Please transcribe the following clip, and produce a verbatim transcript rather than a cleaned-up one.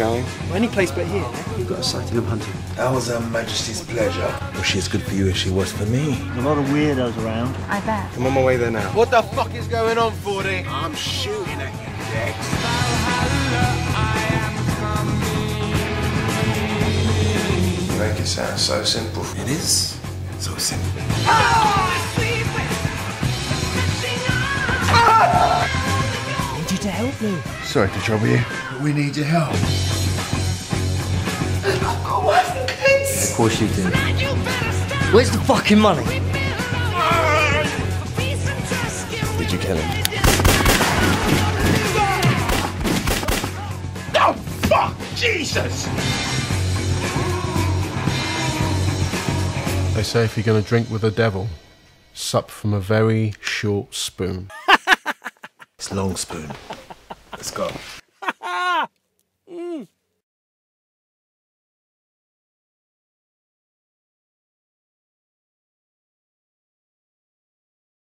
going? Well, any place but here. You've got a sighting of hunting. That was Her Majesty's pleasure. Well, she's good for you as she was for me. A lot of weirdos around. I bet. I'm on my way there now. What the fuck is going on, forty? I'm shooting at you, Dex. You make it sound so simple. It is so simple. I need you to help me. Sorry to trouble you. We need your help. I've got wife and kids. Of course you do. Where's the fucking money? Did you kill him? Oh, fuck! Jesus! They say if you're going to drink with the devil, sup from a very short spoon. It's long spoon. Let's go.